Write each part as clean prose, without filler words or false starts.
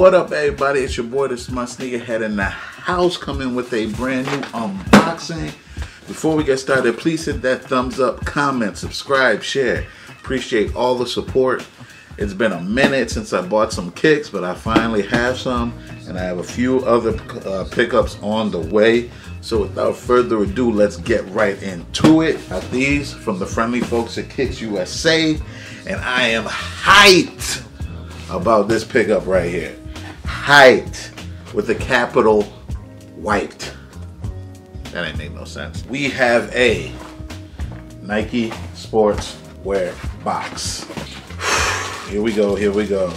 What up, everybody? It's your boy, this is my sneakerhead in the house, coming with a brand new unboxing. Before we get started, please hit that thumbs up, comment, subscribe, share. Appreciate all the support. It's been a minute since I bought some kicks, but I finally have some, and I have a few other pickups on the way. So without further ado, let's get right into it. Got these from the friendly folks at Kicks USA, and I am hyped about this pickup right here. Hyped with the capital wiped. That ain't make no sense. We have a Nike Sportswear box. Here we go, here we go.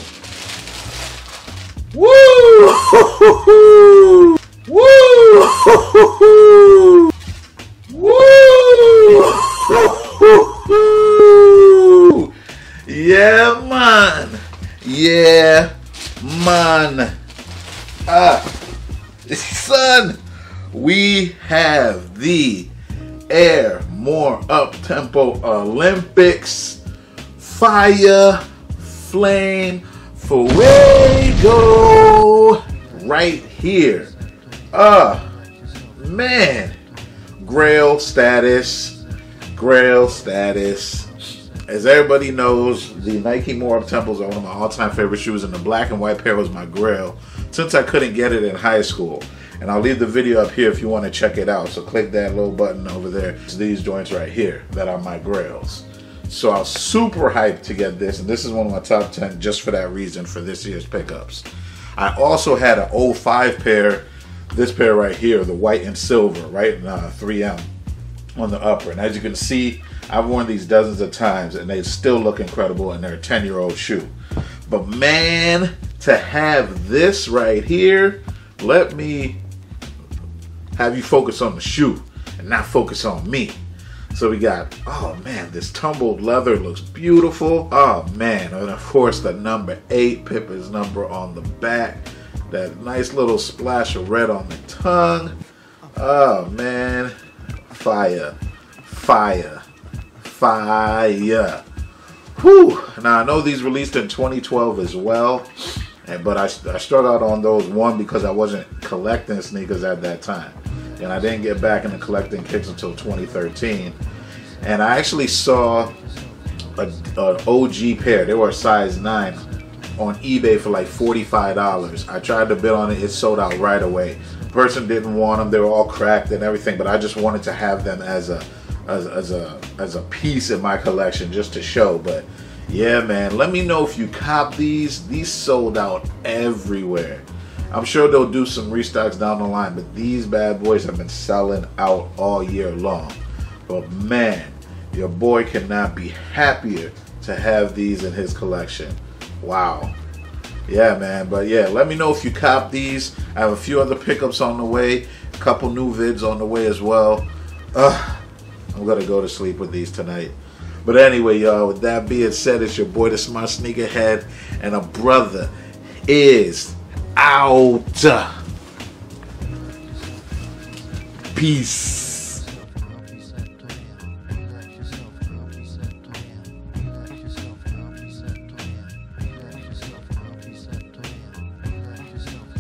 Woo! Woo! Woo! Yeah, man. Yeah, man. Son, we have the Air More Uptempo Olympics Fire Flame Fuego right here. Man. Grail status. Grail status. As everybody knows, the Nike More Uptempos are one of my all-time favorite shoes, and the black and white pair was my grail since I couldn't get it in high school. And I'll leave the video up here if you want to check it out. So click that little button over there. It's these joints right here that are my grails. So I was super hyped to get this, and this is one of my top 10 just for that reason for this year's pickups. I also had an 05 pair, this pair right here, the white and silver, right in 3M on the upper. And as you can see, I've worn these dozens of times and they still look incredible, and they're a 10-year-old shoe. But man, to have this right here, let me have you focus on the shoe and not focus on me. So we got, oh man, this tumbled leather looks beautiful. Oh man, and of course the number 8, Pippin's number on the back. That nice little splash of red on the tongue. Oh man, fire, fire. Fire. Whew. Now I know these released in 2012 as well, but I struck out on those, one because I wasn't collecting sneakers at that time, and I didn't get back into collecting kicks until 2013. And I actually saw an OG pair, they were a size 9 on eBay for like $45. I tried to bid on it, it sold out right away. The person didn't want them, they were all cracked and everything, but I just wanted to have them as a piece in my collection just to show. But yeah man, let me know if you cop these. These sold out everywhere. I'm sure they'll do some restocks down the line, but these bad boys have been selling out all year long. But man, your boy cannot be happier to have these in his collection. Wow. Yeah man, but yeah, let me know if you cop these. I have a few other pickups on the way, a couple new vids on the way as well. I'm gonna go to sleep with these tonight. But anyway, y'all, with that being said, it's your boy, this is my sneakerhead, and a brother is out. Peace.